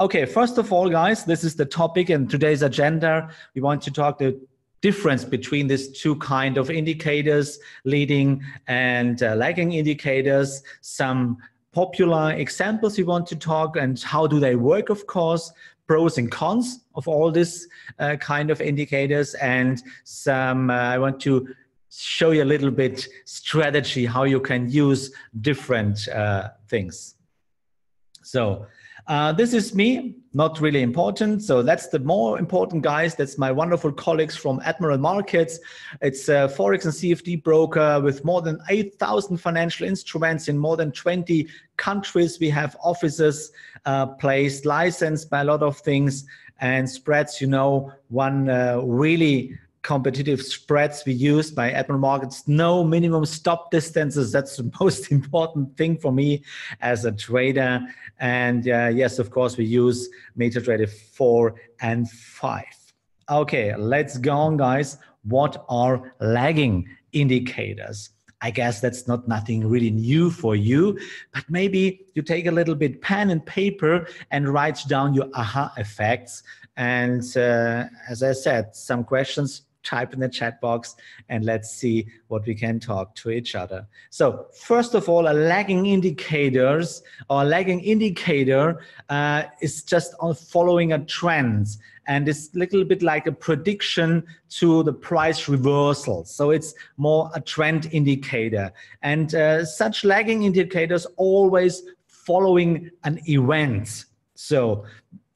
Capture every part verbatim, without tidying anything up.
Okay, first of all, guys, this is the topic and today's agenda. We want to talk the difference between these two kind of indicators, leading and uh, lagging indicators, some popular examples we want to talk and how do they work, of course, pros and cons of all this uh, kind of indicators, and some, uh, I want to show you a little bit strategy, how you can use different uh, things. So. Uh, this is me, not really important. So that's the more important guys. That's my wonderful colleagues from Admiral Markets. It's a Forex and C F D broker with more than eight thousand financial instruments in more than twenty countries. We have offices uh, placed, licensed by a lot of things, and spreads, you know, one uh, really competitive spreads we use by Admiral Markets. No minimum stop distances. That's the most important thing for me as a trader. And uh, yes, of course, we use MetaTrader four and five. Okay, let's go on, guys. What are lagging indicators? I guess that's not nothing really new for you, but maybe you take a little bit pen and paper and write down your aha effects. And uh, as I said, some questions, type in the chat box and let's see what we can talk to each other. So first of all, a lagging indicators or lagging indicator uh, is just on following a trend, and it's a little bit like a prediction to the price reversal. So it's more a trend indicator, and uh, such lagging indicators always following an event. So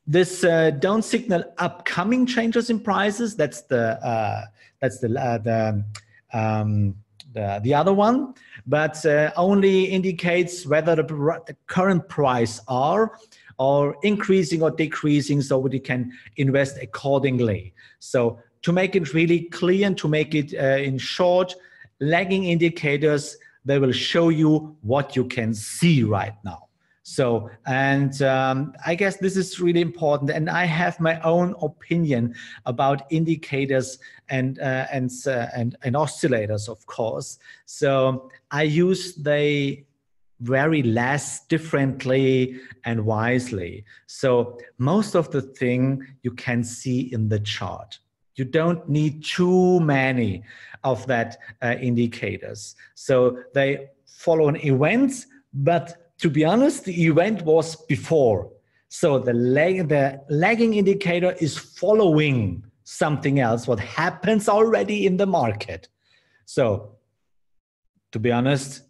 this uh, don't signal upcoming changes in prices. That's the uh, that's the uh, the, um, the the other one, but uh, only indicates whether the, the current price are or increasing or decreasing, so we can invest accordingly. So to make it really clear and to make it uh, in short, lagging indicators, they will show you what you can see right now. So, and um, I guess this is really important, and I have my own opinion about indicators and uh, and, uh, and and oscillators, of course. So I use they very less differently and wisely. So most of the thing you can see in the chart. You don't need too many of that uh, indicators. So they follow an event, but to be honest, the event was before. So the, lag, the lagging indicator is following something else, what happens already in the market. So to be honest,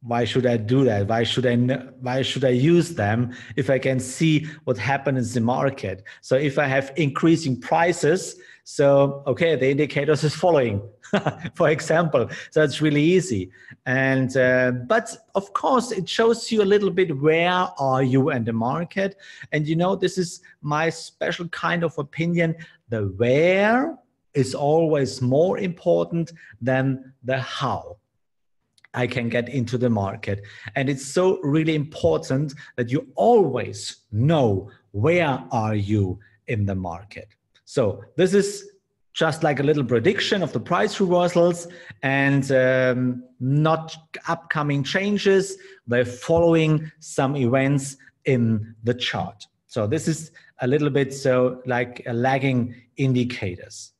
why should I do that? Why should I, why should I use them if I can see what happens in the market? So if I have increasing prices, so, okay, the indicators is following, for example. So it's really easy. And, uh, but of course, it shows you a little bit where are you in the market. And you know, this is my special kind of opinion. The where is always more important than the how I can get into the market. And it's so really important that you always know where are you in the market. So this is just like a little prediction of the price reversals and um, not upcoming changes. They're following some events in the chart. So this is a little bit so like a lagging indicators.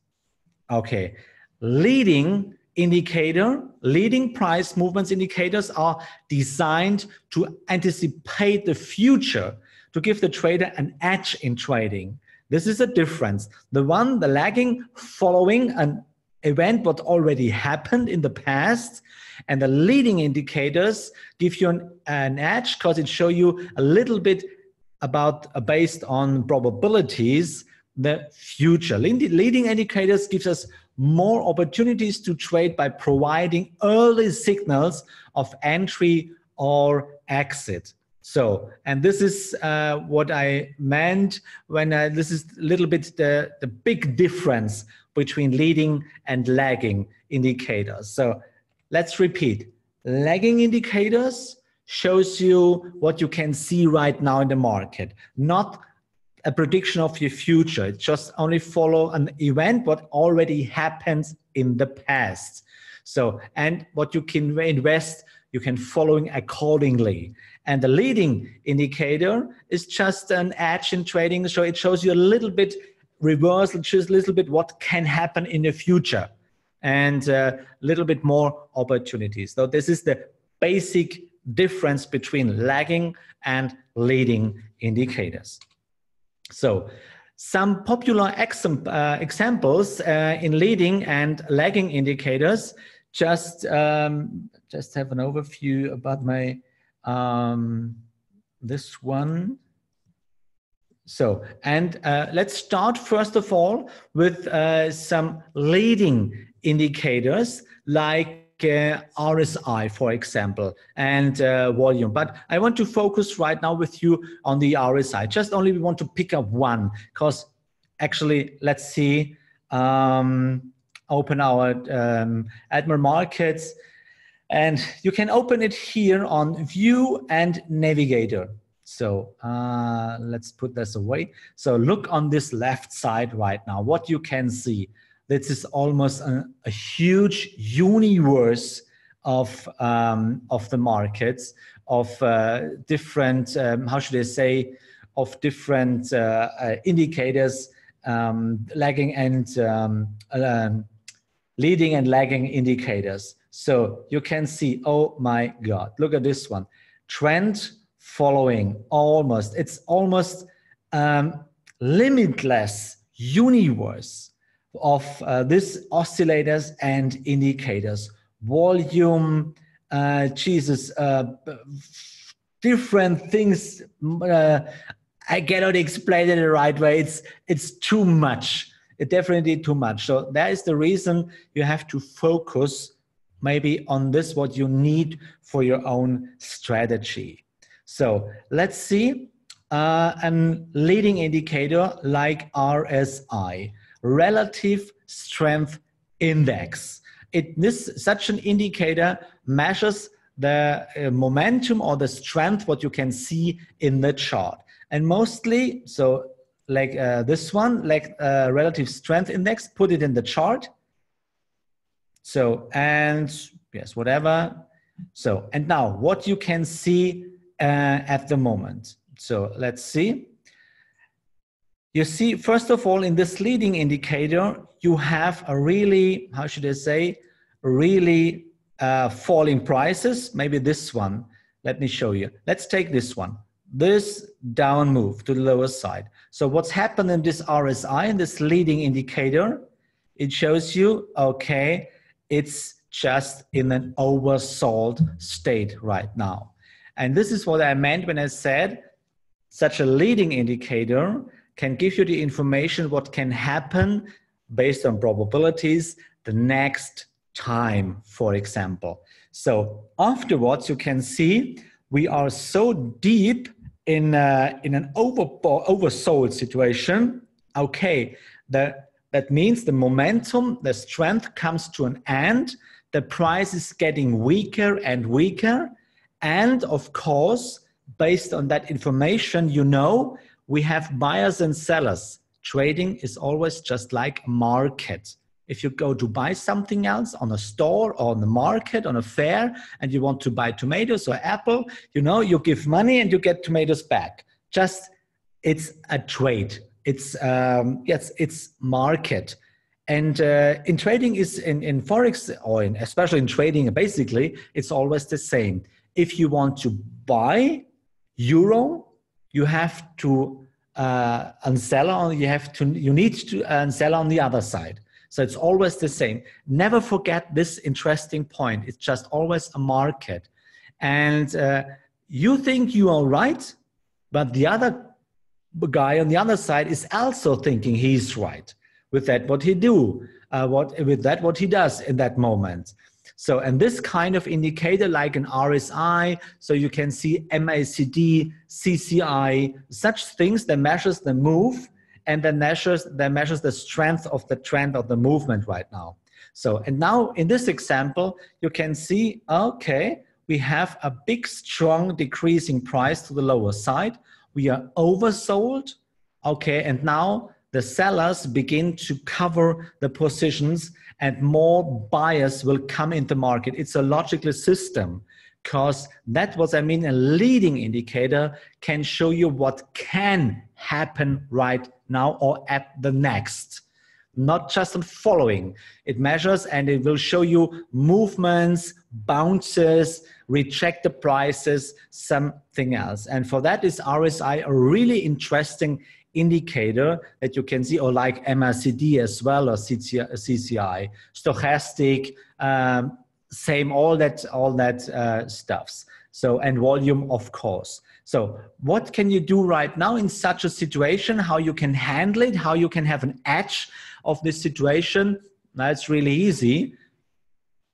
Okay, leading indicator, leading price movements indicators are designed to anticipate the future, to give the trader an edge in trading. This is a difference. The one, the lagging, following an event what already happened in the past, and the leading indicators give you an, an edge because it shows you a little bit about uh, based on probabilities the future. Leading indicators gives us more opportunities to trade by providing early signals of entry or exit. So, and this is uh, what I meant when I, this is a little bit the, the big difference between leading and lagging indicators. So let's repeat. Lagging indicators shows you what you can see right now in the market, not a prediction of your future. It just only follow an event what already happens in the past. So, and what you can invest, you can following accordingly. And the leading indicator is just an edge in trading. So it shows you a little bit reversal, just a little bit what can happen in the future and a little bit more opportunities. So this is the basic difference between lagging and leading indicators. So some popular exam, uh, examples uh, in leading and lagging indicators. Just, um, just have an overview about my um, this one. So, and uh, let's start first of all with uh, some leading indicators like Uh, R S I, for example, and uh, volume. But I want to focus right now with you on the R S I. Just only we want to pick up one, because actually, let's see, um, open our um, Admiral Markets, and you can open it here on View and Navigator. So uh, let's put this away. So look on this left side right now, what you can see. This is almost a, a huge universe of, um, of the markets, of uh, different, um, how should I say, of different uh, uh, indicators, um, lagging and um, uh, leading and lagging indicators. So you can see, oh my God, look at this one. Trend following, almost, it's almost um, limitless universe of uh, this oscillators and indicators, volume, uh, Jesus, uh, different things. Uh, I cannot explain it the right way. It's, it's too much. It's definitely too much. So that is the reason you have to focus maybe on this, what you need for your own strategy. So let's see uh, a leading indicator like R S I. Relative Strength Index. It, this, such an indicator measures the uh, momentum or the strength, what you can see in the chart. And mostly, so like uh, this one, like uh, Relative Strength Index, put it in the chart. So, and yes, whatever. So, and now what you can see uh, at the moment. So let's see. You see, first of all, in this leading indicator, you have a really, how should I say, really uh, falling prices. Maybe this one, let me show you. Let's take this one, this down move to the lower side. So what's happened in this R S I, in this leading indicator, it shows you, okay, it's just in an oversold state right now. And this is what I meant when I said such a leading indicator can give you the information what can happen based on probabilities the next time, for example. So afterwards, you can see we are so deep in uh, in an over oversold situation. Okay, that that means the momentum, the strength comes to an end. The price is getting weaker and weaker, and of course, based on that information, you know. We have buyers and sellers. Trading is always just like a market. If you go to buy something else on a store or on the market, on a fair, and you want to buy tomatoes or apple, you know, you give money and you get tomatoes back. Just, it's a trade. It's, um, yes, it's market. And uh, in trading is, in, in Forex, or in, especially in trading, basically, it's always the same. If you want to buy euro, you have to uh, unsell on. You have to. You need to unsell on the other side. So it's always the same. Never forget this interesting point. It's just always a market, and uh, you think you are right, but the other guy on the other side is also thinking he's right with that what he do, uh, what with that what he does in that moment. So, and this kind of indicator like an R S I, so you can see M A C D, C C I, such things that measures the move and that measures, that measures the strength of the trend of the movement right now. So, and now in this example, you can see, okay, we have a big, strong decreasing price to the lower side. We are oversold. Okay, and now the sellers begin to cover the positions and more buyers will come into the market. It's a logical system. because that's what I mean. A leading indicator can show you what can happen right now or at the next, not just following. It measures and it will show you movements, bounces, reject the prices, something else. And for that is R S I a really interesting indicator that you can see, or like M A C D as well, or C C I, stochastic, um, same, all that, all that uh, stuffs. So, and volume, of course. So what can you do right now in such a situation, how you can handle it, how you can have an edge of this situation? That's really easy.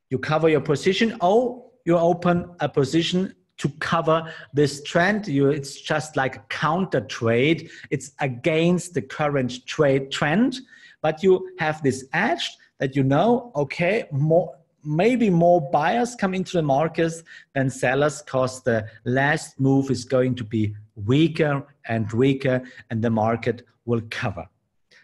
You cover your position, or you open a position to cover this trend. You, it's just like a counter trade. It's against the current trade trend, but you have this edge that you know, okay, more, maybe more buyers come into the markets than sellers, because the last move is going to be weaker and weaker, and the market will cover.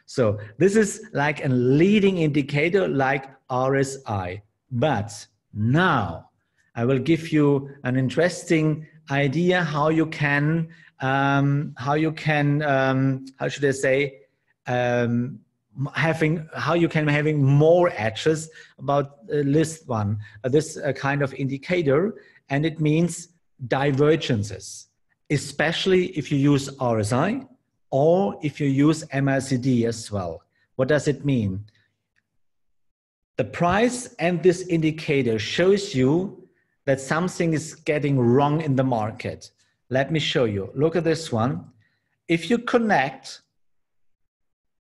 So this is like a leading indicator like R S I. But now I will give you an interesting idea how you can, um, how you can, um, how should I say, um, having how you can having more edges about uh, this one, uh, this uh, kind of indicator, and it means divergences, especially if you use R S I or if you use M A C D as well. What does it mean? The price and this indicator shows you that something is getting wrong in the market. Let me show you. Look at this one. If you connect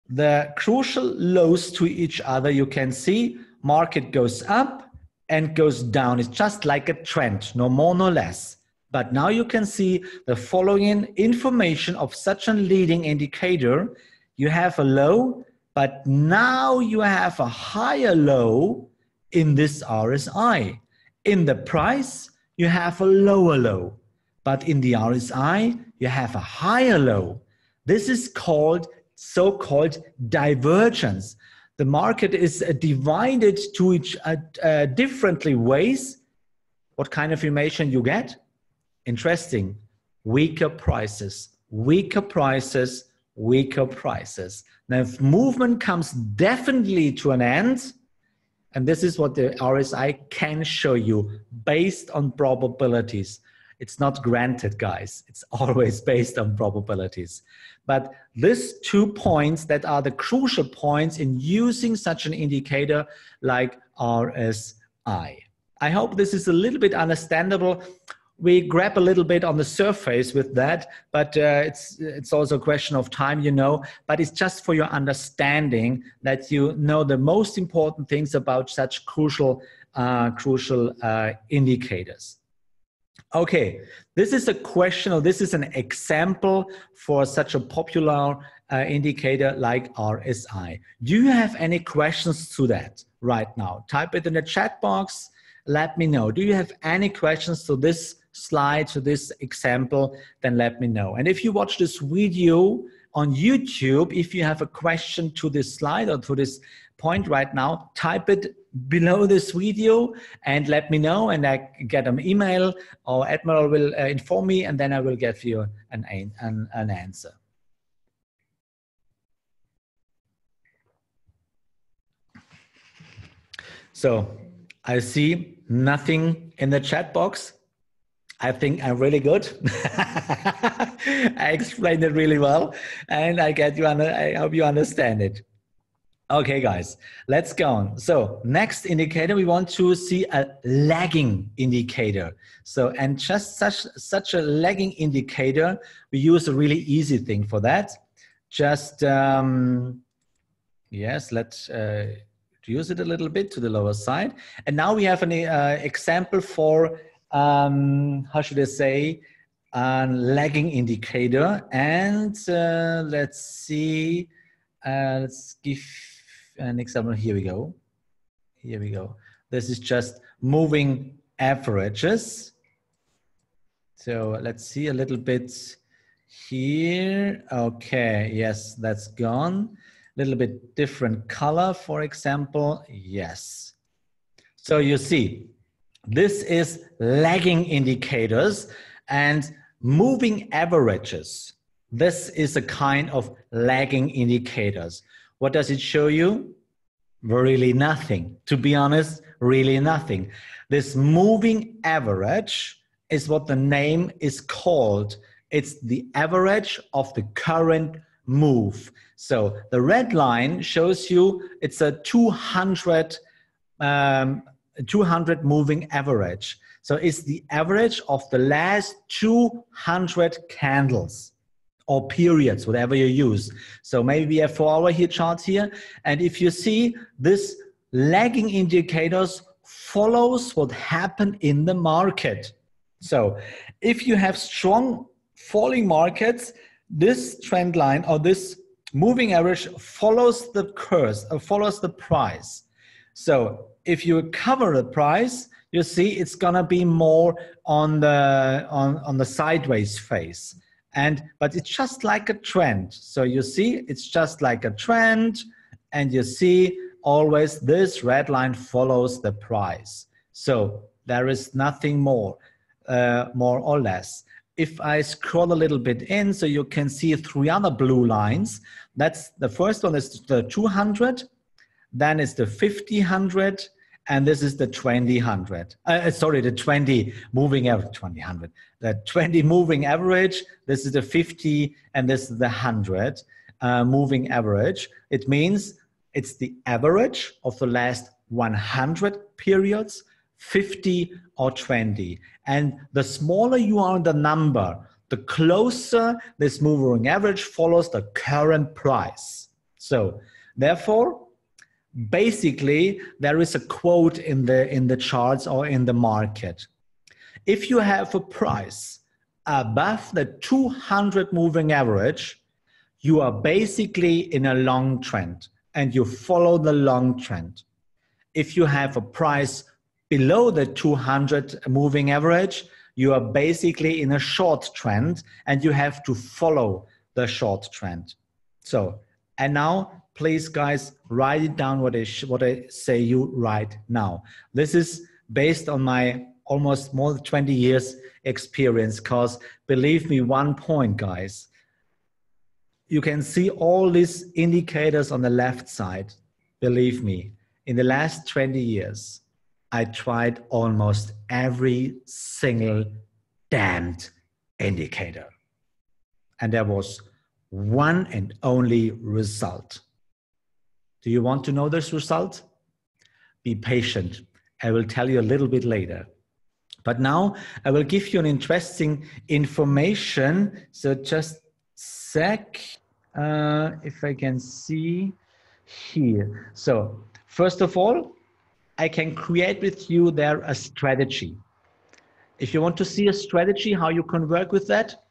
the crucial lows to each other, you can see market goes up and goes down. It's just like a trend, no more, no less. But now you can see the following information of such a leading indicator. You have a low, but now you have a higher low in this R S I. In the price, you have a lower low, but in the R S I, you have a higher low. This is called so-called divergence. The market is uh, divided to each uh, uh, differently ways. What kind of information you get? Interesting. Weaker prices, weaker prices, weaker prices. Now, if movement comes definitely to an end, and this is what the R S I can show you based on probabilities. It's not granted, guys. It's always based on probabilities. But these two points that are the crucial points in using such an indicator like R S I. I hope this is a little bit understandable. We grab a little bit on the surface with that, but uh, it's, it's also a question of time, you know, but it's just for your understanding that you know the most important things about such crucial, uh, crucial uh, indicators. Okay, this is a question, or this is an example for such a popular uh, indicator like R S I. Do you have any questions to that right now? Type it in the chat box, let me know. Do you have any questions to this slide, to this example? Then let me know. And if you watch this video on YouTube, if you have a question to this slide or to this point right now, type it below this video and let me know, and I get an email, or Admiral will uh, inform me, and then I will give you an, an, an answer. So I see nothing in the chat box. I think I'm really good. I explained it really well, and I get you. I hope you understand it. Okay, guys, let's go on. So next indicator, we want to see a lagging indicator. So, and just such, such a lagging indicator, we use a really easy thing for that. Just, um, yes, let's uh, use it a little bit to the lower side. And now we have an uh, example for, um, how should I say, a lagging indicator. And uh, let's see. Uh, let's give an example. Here we go. Here we go. This is just moving averages. So let's see a little bit here. Okay. Yes, that's gone. A little bit different color, for example. Yes. So you see This is lagging indicators and moving averages. This is a kind of lagging indicators. What does it show you? Really nothing. To be honest, really nothing. This moving average is what the name is called. It's the average of the current move. So the red line shows you it's a two hundred, um, two hundred moving average. So it's the average of the last two hundred candles or periods, whatever you use. So maybe we have four hour here charts here. And if you see this lagging indicators follows what happened in the market. So if you have strong falling markets, this trend line or this moving average follows the curve, or follows the price. So if you cover the price, you see it's gonna be more on the on, on the sideways phase. And but it's just like a trend. So you see it's just like a trend, and you see always this red line follows the price. So there is nothing more, uh, more or less. If I scroll a little bit in, so you can see three other blue lines. That's the first one is the two hundred, then it's the fifty hundred, and this is the twenty hundred. Uh, sorry, the twenty moving average, twenty hundred. The twenty moving average. This is the fifty, and this is the one hundred uh, moving average. It means it's the average of the last one hundred periods, fifty or twenty. And the smaller you are in the number, the closer this moving average follows the current price. So therefore, basically, there is a quote in the in the charts or in the market. If you have a price above the two hundred moving average, you are basically in a long trend and you follow the long trend. If you have a price below the two hundred moving average, you are basically in a short trend and you have to follow the short trend. So, and now, please guys, write it down what I, what I say you right now. This is based on my almost more than twenty years experience, because believe me, one point, guys, you can see all these indicators on the left side. Believe me, in the last twenty years, I tried almost every single damned indicator. And there was one and only result. Do you want to know this result? Be patient. I will tell you a little bit later. But now I will give you an interesting information. So just sec, uh, if I can see here. So first of all, I can create with you there a strategy. If you want to see a strategy, how you can work with that,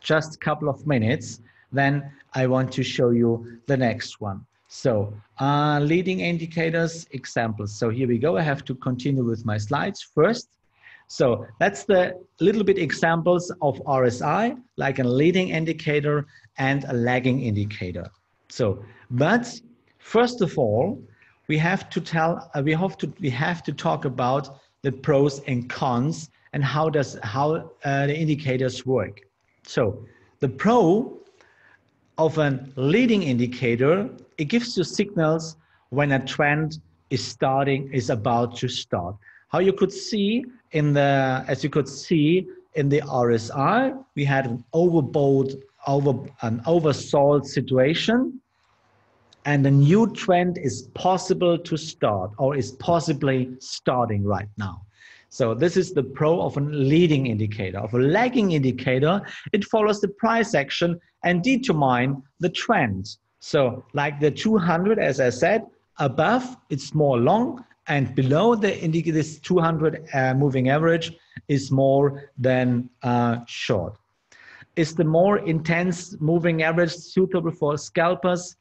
just a couple of minutes. Then I want to show you the next one. So uh, leading indicators examples. So here we go. I have to continue with my slides first. So that's the little bit examples of R S I, like a leading indicator and a lagging indicator. So, but first of all, we have to tell, uh, we have to, we have to talk about the pros and cons and how does, how uh, the indicators work. So the pro of a leading indicator, it gives you signals when a trend is starting, is about to start. How you could see in the, as you could see in the R S I, we had an overbought, over, an oversold situation, and a new trend is possible to start or is possibly starting right now. So this is the pro of a leading indicator. Of a lagging indicator, it follows the price action and determine the trend. So like the two hundred, as I said, above it's more long, and below the this two hundred uh, moving average is more than uh, short. Is the more intense moving average suitable for scalpers?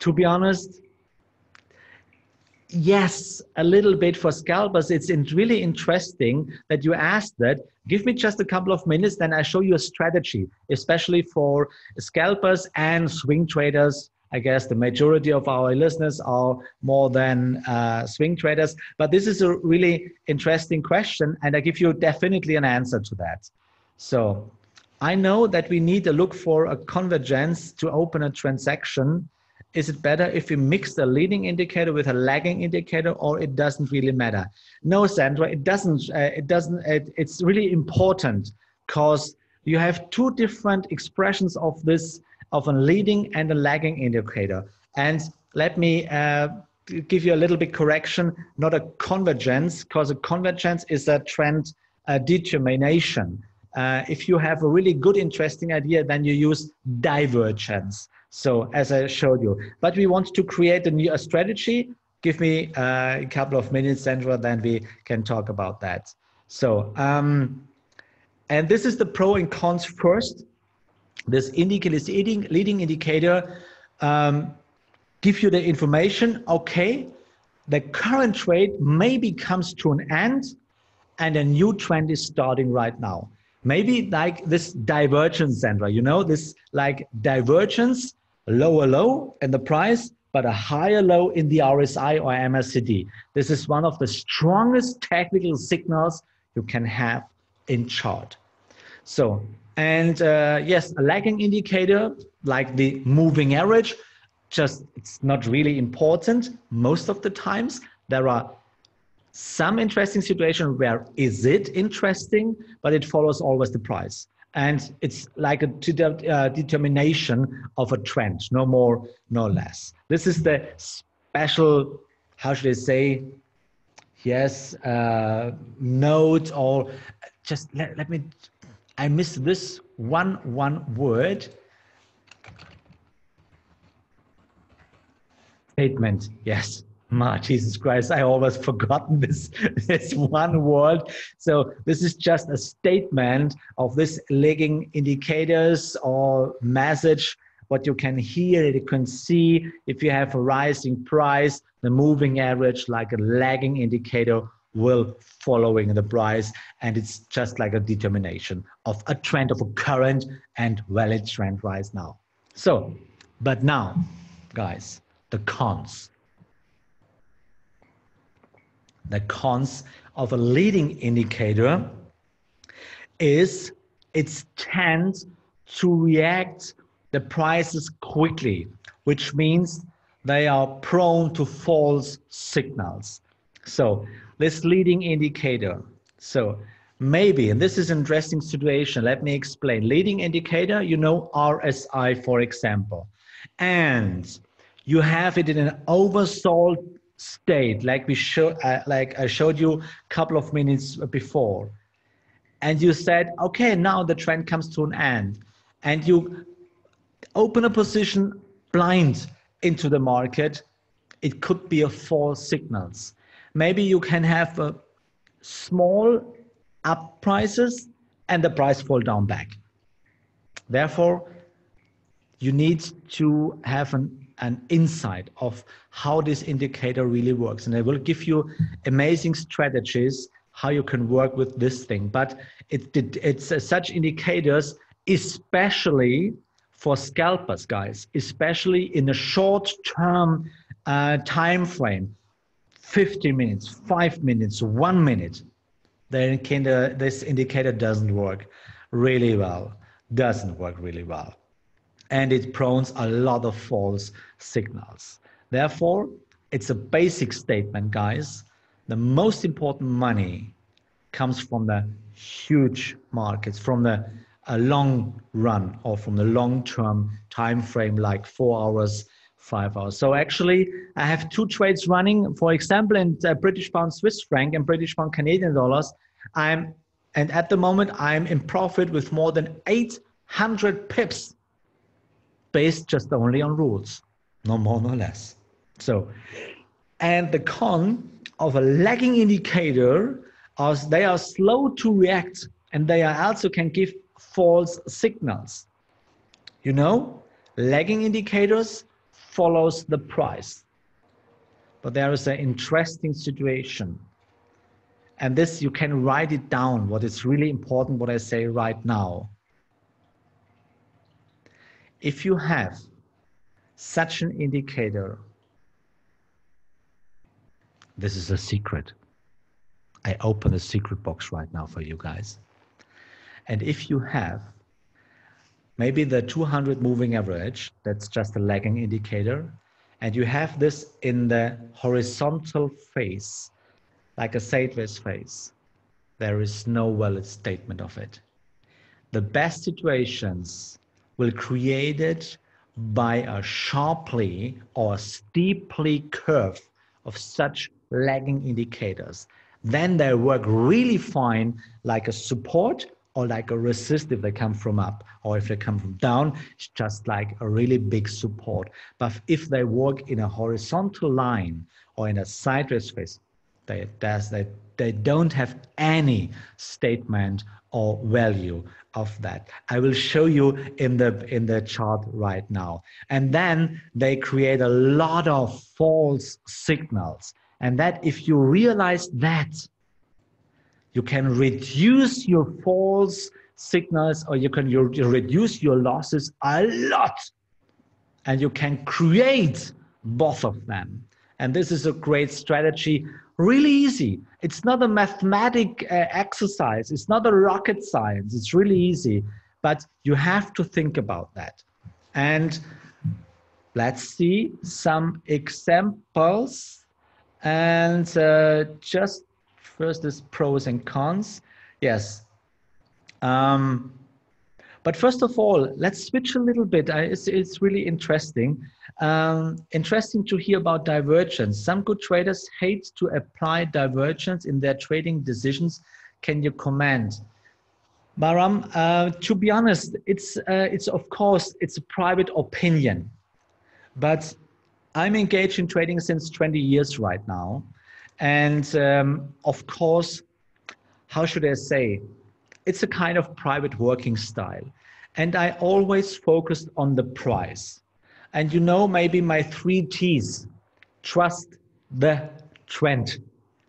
To be honest, yes, a little bit for scalpers. It's really interesting that you asked that. Give me just a couple of minutes, then I show you a strategy, especially for scalpers and swing traders I guess the majority of our listeners are more than uh, swing traders, but this is a really interesting question, and I give you definitely an answer to that. So I know that we need to look for a convergence to open a transaction. Is it better if we mix the leading indicator with a lagging indicator, or it doesn't really matter? No, Sandra, it doesn't. Uh, it doesn't. It, it's really important, because you have two different expressions of this, of a leading and a lagging indicator. And let me uh, give you a little bit correction, not a convergence, because a convergence is a trend uh, determination. Uh, if you have a really good, interesting idea, then you use divergence. So as I showed you, but we want to create a new a strategy. Give me uh, a couple of minutes, Sandra, then we can talk about that. So, um, and this is the pro and cons first. This indicator is leading, leading indicator, um, give you the information, okay, the current trade maybe comes to an end and a new trend is starting right now. Maybe like this divergence, Sandra, you know, this like divergence, lower low in the price, but a higher low in the R S I or M A C D. This is one of the strongest technical signals you can have in chart. So, and uh, yes, a lagging indicator like the moving average, just it's not really important most of the times. There are some interesting situation where is it interesting, but it follows always the price, and it's like a uh, determination of a trend, no more, no less. This is the special, how should I say, yes, uh, note, or just let, let me, I miss this one one word statement. Yes. My Jesus Christ, I always forgotten this, this one word. So this is just a statement of this lagging indicators or message, what you can hear, you can see if you have a rising price, the moving average like a lagging indicator will following the price, and it's just like a determination of a trend, of a current and valid trend rise now. So, but now, guys, the cons. The cons of a leading indicator is it tends to react the prices quickly, which means they are prone to false signals. So this leading indicator, so maybe, and this is an interesting situation, let me explain. Leading indicator, you know, R S I, for example, and you have it in an oversold state, like we show, uh, like I showed you a couple of minutes before, and you said, okay, now the trend comes to an end, and you open a position blind into the market. It could be a false signals. Maybe you can have a small up prices and the price fall down back. Therefore, you need to have an an insight of how this indicator really works. And I will give you amazing strategies, how you can work with this thing. But it, it, it's uh, such indicators, especially for scalpers, guys, especially in a short-term uh, time frame, fifty minutes, five minutes, one minute, then can, uh, this indicator doesn't work really well, doesn't work really well. And it prones a lot of false signals. Therefore, it's a basic statement, guys. The most important money comes from the huge markets, from the a long run or from the long-term time frame, like four hours, five hours. So actually, I have two trades running. For example, in uh, British pound Swiss franc and British pound Canadian dollars, I'm and at the moment I'm in profit with more than eight hundred pips. Based just only on rules, no more, no less. So, and the con of a lagging indicator is they are slow to react, and they are also can give false signals. You know, lagging indicators follows the price. But there is an interesting situation. And this, you can write it down, what is really important, what I say right now. If you have such an indicator. This is a secret. I open a secret box right now for you guys. And if you have maybe the two hundred moving average, that's just a lagging indicator, and you have this in the horizontal phase, like a sideways phase, there is no valid statement of it. The best situations will create it by a sharply or steeply curve of such lagging indicators. Then they work really fine like a support or like a resist if they come from up, or if they come from down, it's just like a really big support. But if they work in a horizontal line or in a sideways phase, they, they, they don't have any statement or value of that. I will show you in the, in the chart right now. And then they create a lot of false signals. And that if you realize that, you can reduce your false signals, or you can you reduce your losses a lot. And you can create both of them. And this is a great strategy. Really easy. It's not a mathematic uh, exercise. It's not a rocket science. It's really easy, but you have to think about that. And let's see some examples. And uh, just first is pros and cons. Yes. Um, but first of all, let's switch a little bit. I, it's, it's really interesting. Um, interesting to hear about divergence. Some good traders hate to apply divergence in their trading decisions. Can you comment? Baram, uh, to be honest, it's, uh, it's of course, it's a private opinion, but I'm engaged in trading since twenty years right now. And um, of course, how should I say? It's a kind of private working style. And I always focused on the price. And you know, maybe my three T's, trust the trend.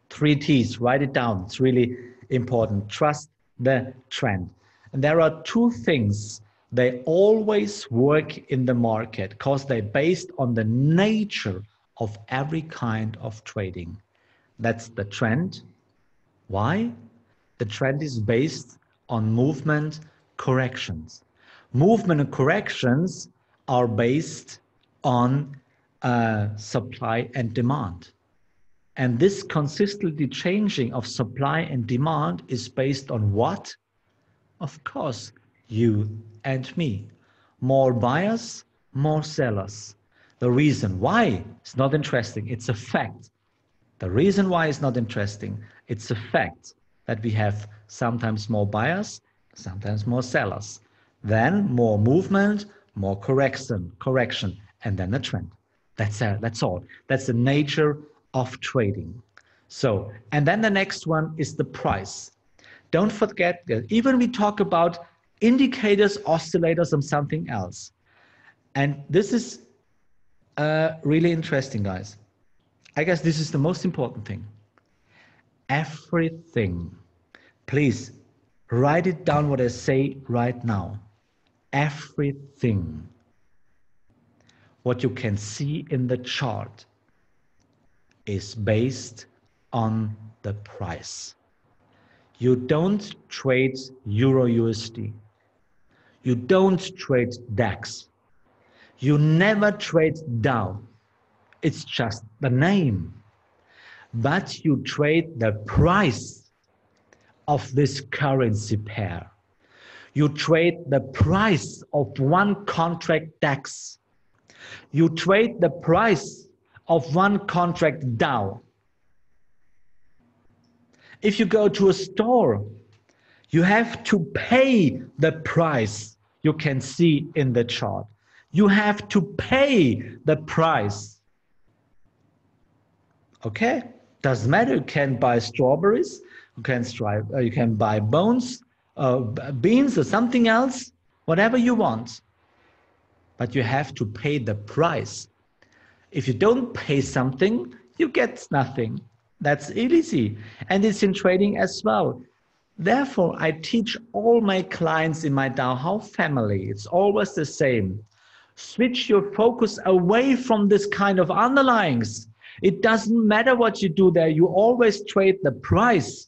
Three T's, write it down. It's really important. Trust the trend. And there are two things. They always work in the market because they're based on the nature of every kind of trading. That's the trend. Why? The trend is based on movement corrections. Movement and corrections are based on uh, supply and demand. And this consistently changing of supply and demand is based on what? Of course, you and me. More buyers, more sellers. The reason why it's not interesting, it's a fact. The reason why it's not interesting, it's a fact that we have sometimes more buyers, sometimes more sellers. Then more movement, more correction, correction, and then a trend. That's, a, that's all. That's the nature of trading. So, and then the next one is the price. Don't forget that even we talk about indicators, oscillators, and something else. And this is uh, really interesting, guys. I guess this is the most important thing. Everything, please write it down what I say right now. Everything, what you can see in the chart, is based on the price. You don't trade Euro U S D. You don't trade DAX. You never trade Dow. It's just the name. But you trade the price of this currency pair. You trade the price of one contract DAX. You trade the price of one contract Dow. If you go to a store, you have to pay the price you can see in the chart. You have to pay the price. Okay, doesn't matter. You can buy strawberries, you can, strive, uh, you can buy bones, uh, beans or something else, whatever you want. But you have to pay the price. If you don't pay something, you get nothing. That's easy. And it's in trading as well. Therefore, I teach all my clients in my Dow How family. It's always the same. switch your focus away from this kind of underlyings. It doesn't matter what you do there. You always trade the price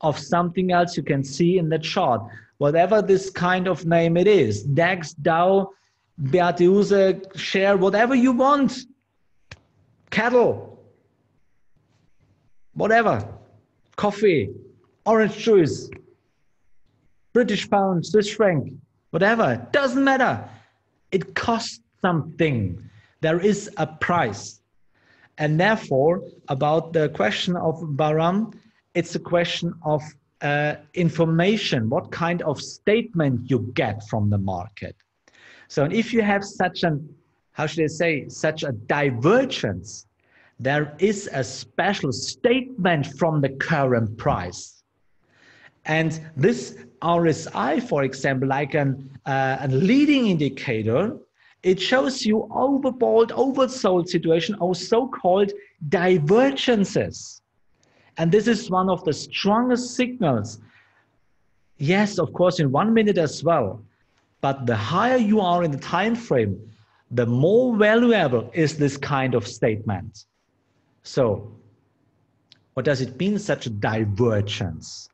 of something else you can see in the chart, whatever this kind of name it is, DAX, Dow, B A T U S A, share, whatever you want, cattle, whatever, coffee, orange juice, British pound, Swiss franc, whatever, doesn't matter. It costs something. There is a price. And therefore, about the question of Bahram, it's a question of uh, information, what kind of statement you get from the market. So if you have such an, how should I say, such a divergence, there is a special statement from the current price. And this R S I, for example, like an, uh, a leading indicator, it shows you overbought, oversold situation or so-called divergences. And this is one of the strongest signals. Yes, of course, in one minute as well. But the higher you are in the time frame, the more valuable is this kind of statement. So what does it mean, such a divergence?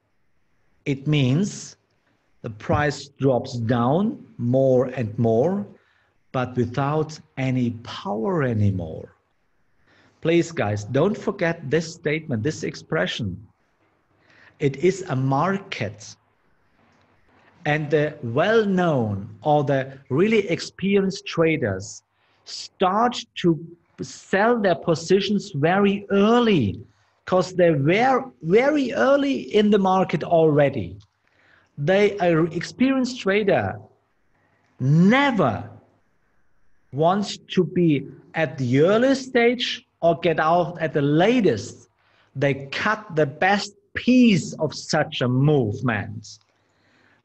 It means the price drops down more and more, but without any power anymore. Please, guys, don't forget this statement, this expression. It is a market. And the well-known or the really experienced traders start to sell their positions very early, because they were very early in the market already. They, an experienced trader, never wants to be at the early stage or get out at the latest. They cut the best piece of such a movement.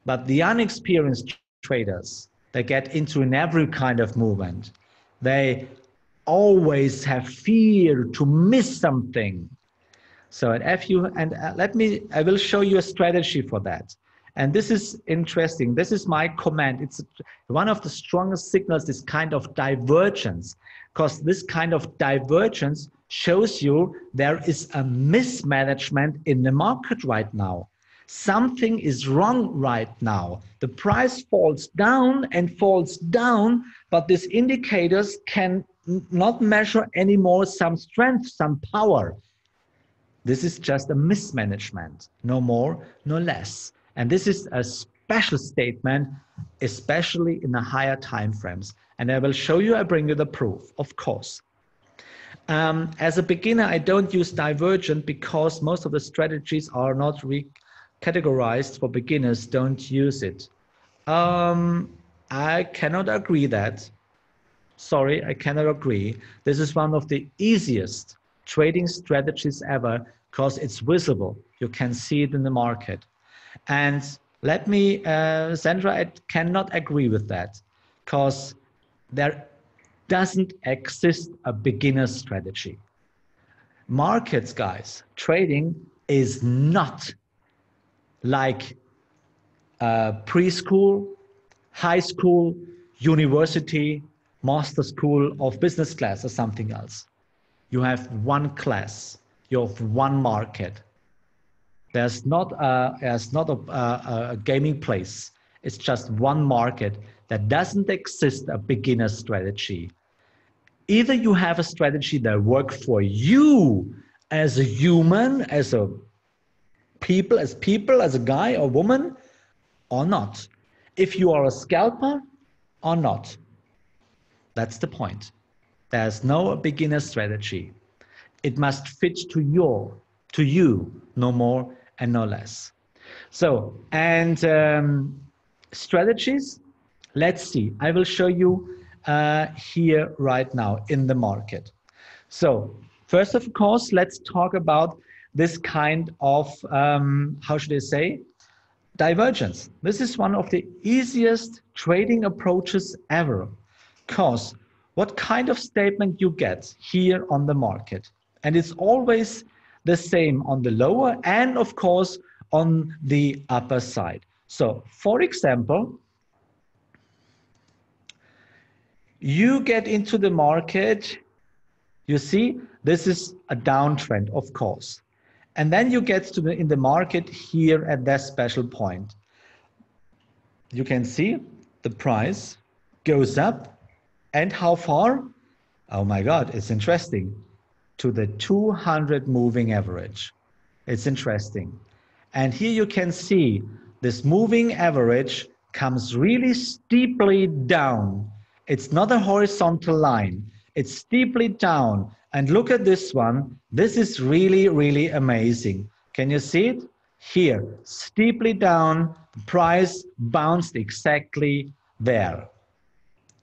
But the inexperienced traders, they get into in every kind of movement. They always have fear to miss something. So and if you, and let me, I will show you a strategy for that. And this is interesting. This is my comment. It's one of the strongest signals, this kind of divergence, because this kind of divergence shows you there is a mismanagement in the market right now. Something is wrong right now. The price falls down and falls down, but these indicators can not measure anymore some strength, some power. This is just a mismanagement, no more, no less. And this is a special statement, especially in the higher time frames. And I will show you, I bring you the proof, of course. Um, as a beginner, I don't use divergent because most of the strategies are not re- categorized for beginners, don't use it. Um, I cannot agree that. Sorry, I cannot agree. This is one of the easiest trading strategies ever because it's visible. You can see it in the market. And let me, uh, Sandra, I cannot agree with that because there doesn't exist a beginner strategy. Markets, guys, trading is not like uh, preschool, high school, university, master school of business class or something else. You have one class, you have one market. There's not a, there's not a, a, a gaming place. It's just one market. That doesn't exist a beginner strategy. Either you have a strategy that works for you as a human, as a people, as people, as a guy or woman, or not. If you are a scalper or not. That's the point. There's no beginner strategy. It must fit to your, to you, no more and no less. So, and um, strategies, let's see. I will show you uh, here right now in the market. So, first of course, let's talk about this kind of, um, how should I say, divergence. This is one of the easiest trading approaches ever. Because what kind of statement you get here on the market. And it's always the same on the lower and, of course, on the upper side. So, for example, you get into the market, you see, this is a downtrend, of course. And then you get to the, in the market here at that special point. You can see the price goes up, and how far? Oh my God, it's interesting. To the two hundred moving average. It's interesting. And here you can see this moving average comes really steeply down. It's not a horizontal line. It's steeply down. And look at this one. This is really, really amazing. Can you see it? Here, steeply down, the price bounced exactly there.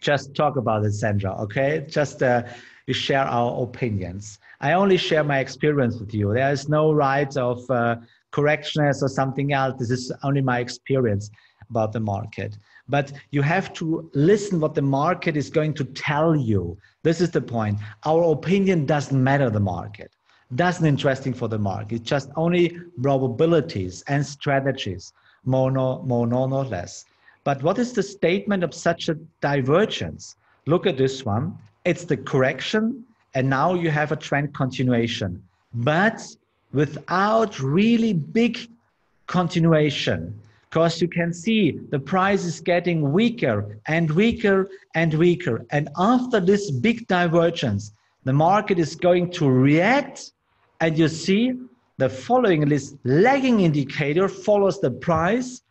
Just talk about it, Sandra, okay? Just uh, we share our opinions. I only share my experience with you. There is no right of uh, correctness or something else. This is only my experience about the market. But you have to listen what the market is going to tell you. This is the point. Our opinion doesn't matter the market. Doesn't interesting for the market. It's just only probabilities and strategies, more no, more no, no less. But what is the statement of such a divergence? Look at this one. It's the correction, and now you have a trend continuation, but without really big continuation, because you can see the price is getting weaker and weaker and weaker. And after this big divergence, the market is going to react, and you see the following list lagging indicator follows the price,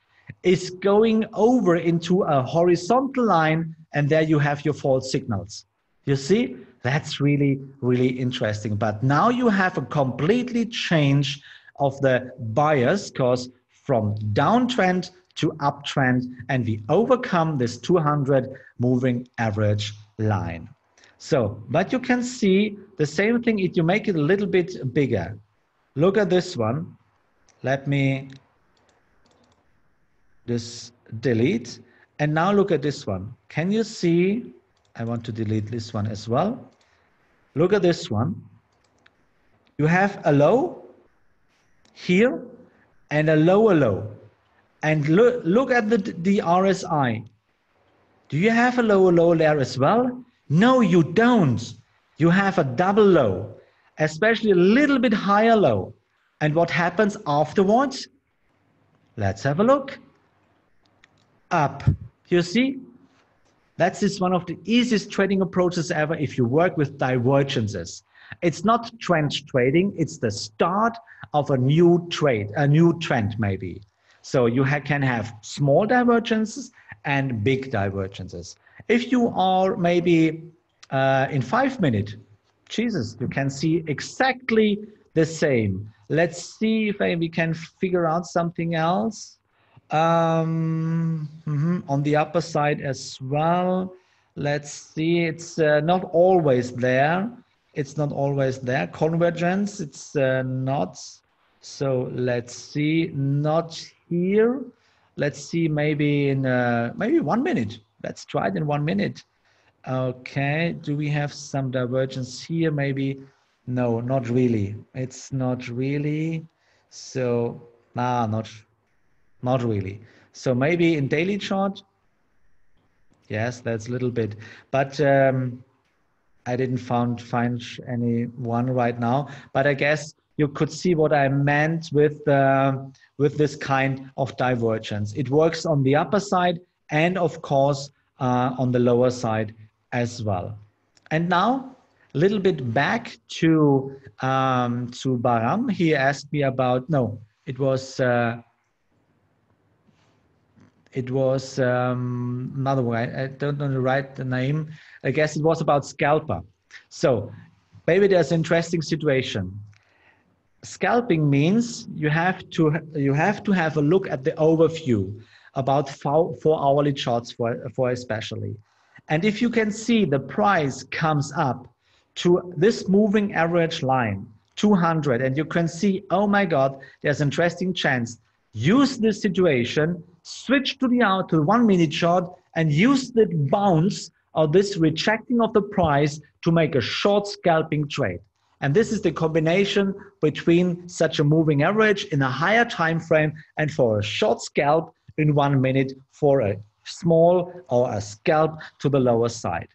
is going over into a horizontal line, and there you have your false signals. You see, that's really, really interesting. But now you have a completely change of the bias, because from downtrend to uptrend, and we overcome this two hundred moving average line. So, but you can see the same thing if you make it a little bit bigger. Look at this one. Let me just delete. And now look at this one. Can you see? I want to delete this one as well. Look at this one. You have a low here and a lower low. And look, look at the, the R S I. Do you have a lower low there as well? No, you don't. You have a double low, especially a little bit higher low. And what happens afterwards? Let's have a look. Up. You see? That's just one of the easiest trading approaches ever if you work with divergences. It's not trend trading. It's the start of a new trade, a new trend maybe. So you ha- can have small divergences and big divergences. If you are maybe uh, in five minutes, Jesus, you can see exactly the same. Let's see if we can figure out something else. Um, mm-hmm, on the upper side as well. Let's see, it's uh, not always there. It's not always there. Convergence, it's uh, not. So let's see, not here. Let's see, maybe in uh, maybe one minute. Let's try it in one minute. Okay, do we have some divergence here? Maybe, no, not really. It's not really. So, nah, not Not really. So maybe in daily chart, yes, that's a little bit. But um, I didn't found, find any one right now. But I guess you could see what I meant with, uh, with this kind of divergence. It works on the upper side and, of course, uh, on the lower side as well. And now a little bit back to, um, to Bahram. He asked me about, no, it was... Uh, It was um, another way. I don't know the right name. I guess it was about scalper. So maybe there's an interesting situation. Scalping means you have to you have to have a look at the overview about four, four hourly charts for for especially. And if you can see the price comes up to this moving average line two hundred, and you can see, oh my God, there's an interesting chance. Use this situation. Switch to the hour to the one minute chart and use the bounce or this rejecting of the price to make a short scalping trade. And this is the combination between such a moving average in a higher time frame and for a short scalp in one minute for a small or a scalp to the lower side.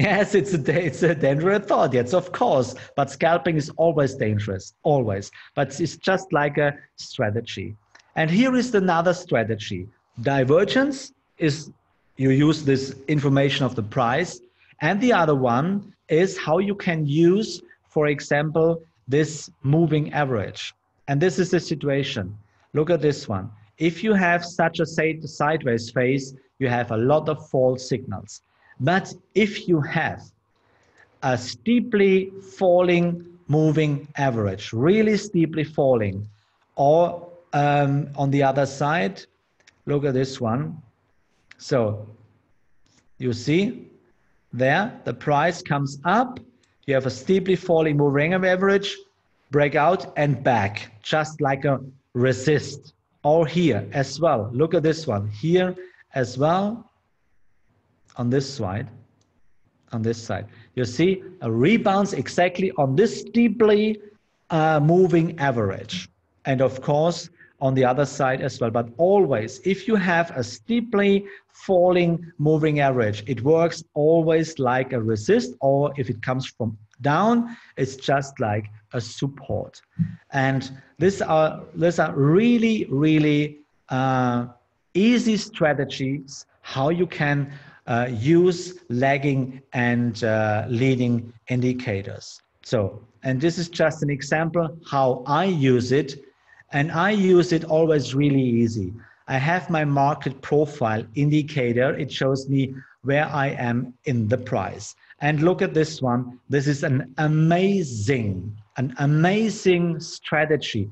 Yes, it's a, it's a dangerous thought, yes, of course. But scalping is always dangerous, always. But it's just like a strategy. And here is another strategy. Divergence is you use this information of the price. And the other one is how you can use, for example, this moving average. And this is the situation. Look at this one. If you have such a sideways phase, you have a lot of false signals. But if you have a steeply falling moving average, really steeply falling, or um, on the other side, look at this one. So you see there, the price comes up, you have a steeply falling moving average, break out and back, just like a resist. Or here as well, look at this one, here as well. On this side, on this side, you see a rebounds exactly on this steeply uh, moving average. And of course, on the other side as well. But always, if you have a steeply falling moving average, it works always like a resist, or if it comes from down, it's just like a support. And these are, these are really, really uh, easy strategies, how you can Uh, use lagging and uh, leading indicators. So, and this is just an example how I use it, and I use it always really easy. I have my market profile indicator. It shows me where I am in the price. And look at this one. This is an amazing, an amazing strategy.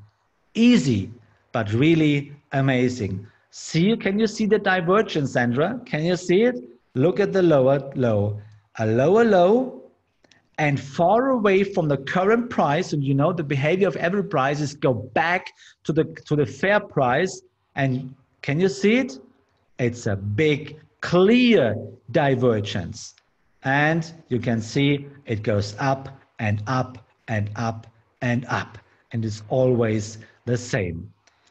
Easy, but really amazing. See, can you see the divergence, Sandra? Can you see it? Look at the lower low, a lower low, and far away from the current price. And you know the behavior of every price is go back to the to the fair price. And can you see it? It's a big, clear divergence, and you can see it goes up and up and up and up, and it's always the same.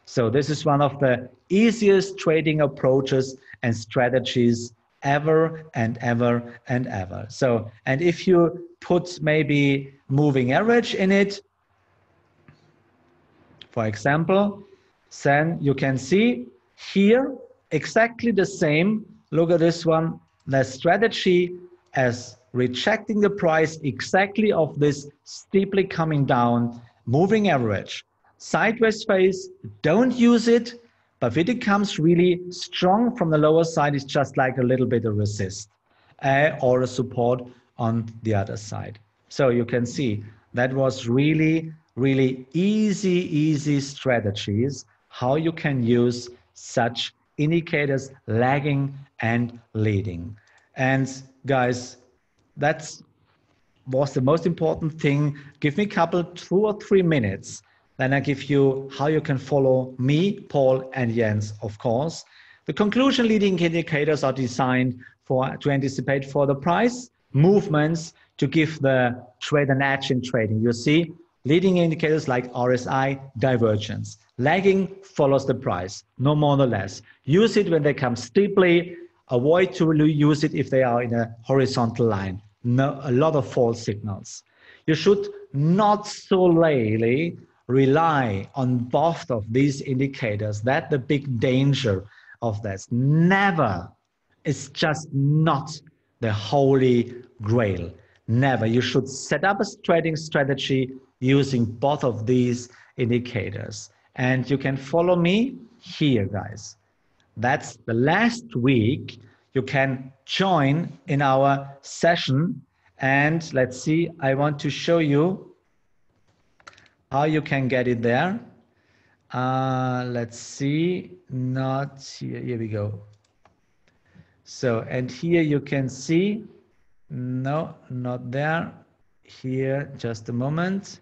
So this is one of the easiest trading approaches and strategies ever and ever and ever. So, and if you put maybe moving average in it, for example, then you can see here exactly the same. Look at this one, the strategy as rejecting the price exactly of this steeply coming down moving average. Sideways phase, don't use it. But if it comes really strong from the lower side, it's just like a little bit of resist uh, or a support on the other side. So you can see that was really, really easy, easy strategies, how you can use such indicators, lagging and leading. And guys, that was the most important thing. Give me a couple, two or three minutes. Then I give you how you can follow me, Paul, and Jens, of course. The conclusion: leading indicators are designed for to anticipate for the price movements to give the trade an edge in trading. You see, leading indicators like R S I, divergence. Lagging follows the price, no more nor less. Use it when they come steeply. Avoid to use it if they are in a horizontal line. No, a lot of false signals. You should not solely rely on both of these indicators. That's the big danger of this. Never. It's just not the holy grail. Never. You should set up a trading strategy using both of these indicators. And you can follow me here, guys. That's the last week. You can join in our session. And let's see, I want to show you how you can get it there. Uh, let's see, not here, here we go. So, and here you can see, no, not there. Here, just a moment.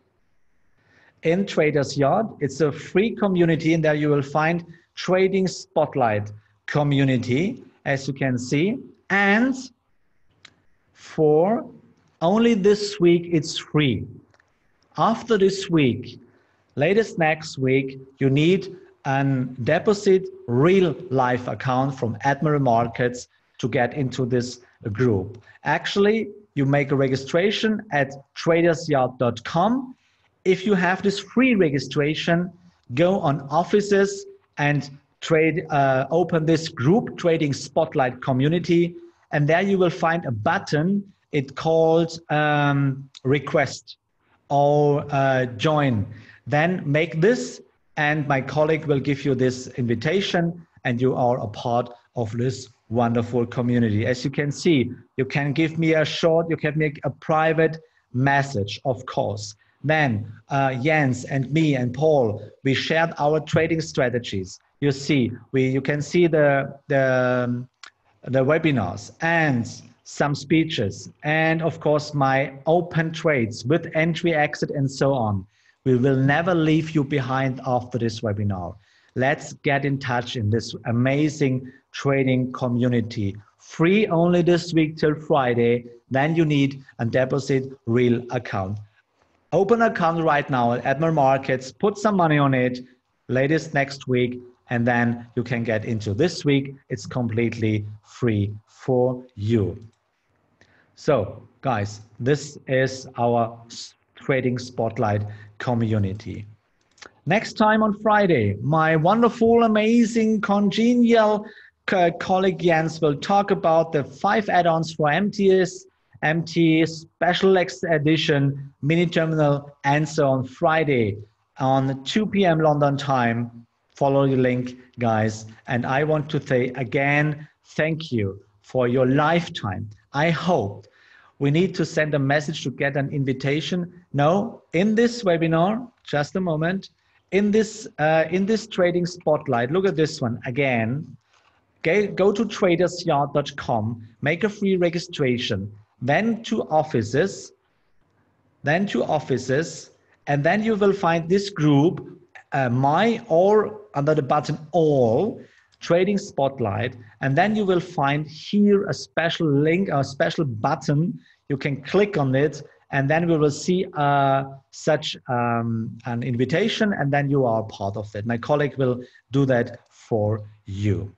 In Traders Yard, it's a free community, and there you will find Trading Spotlight Community, as you can see. And for only this week, it's free. After this week, latest next week, you need an deposit real life account from Admiral Markets to get into this group. Actually, you make a registration at traders yard dot com. If you have this free registration, go on offices and trade, uh, open this group, Trading Spotlight Community, and there you will find a button. It's called um, request or uh, join. Then make this, and my colleague will give you this invitation, and you are a part of this wonderful community. As you can see, you can give me a short, you can make a private message, of course. Then uh, Jens and me and Paul, we shared our trading strategies. You see, we you can see the the the webinars and some speeches, and of course my open trades with entry, exit, and so on. We will never leave you behind after this webinar. Let's get in touch in this amazing trading community. Free only this week till Friday. Then you need a deposit real account. Open account right now at Admiral Markets, put some money on it, latest next week, and then you can get into this week. It's completely free for you. So guys, this is our Trading Spotlight community. Next time on Friday, my wonderful, amazing, congenial co colleague Jens will talk about the five add-ons for M T S, M T, special edition, mini terminal, and so on. Friday on two P M London time. Follow the link, guys. And I want to say again, thank you for your lifetime. I hope we need to send a message to get an invitation. No, in this webinar, just a moment, in this, uh, in this Trading Spotlight, look at this one again. Okay, go to traders yard dot com, make a free registration, then to offices, then to offices, and then you will find this group, Uh, my or under the button all Trading Spotlight, and then you will find here a special link, a special button. You can click on it, and then we will see uh, such um, an invitation, and then you are part of it. My colleague will do that for you.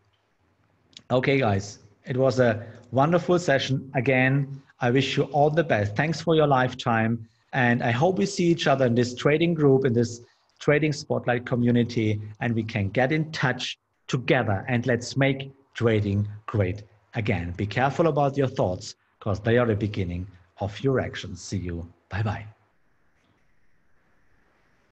Okay guys, it was a wonderful session again. I wish you all the best. Thanks for your lifetime, and I hope we see each other in this trading group, in this Trading Spotlight community, and we can get in touch together, and let's make trading great again. Be careful about your thoughts, because they are the beginning of your actions. See you. Bye-bye.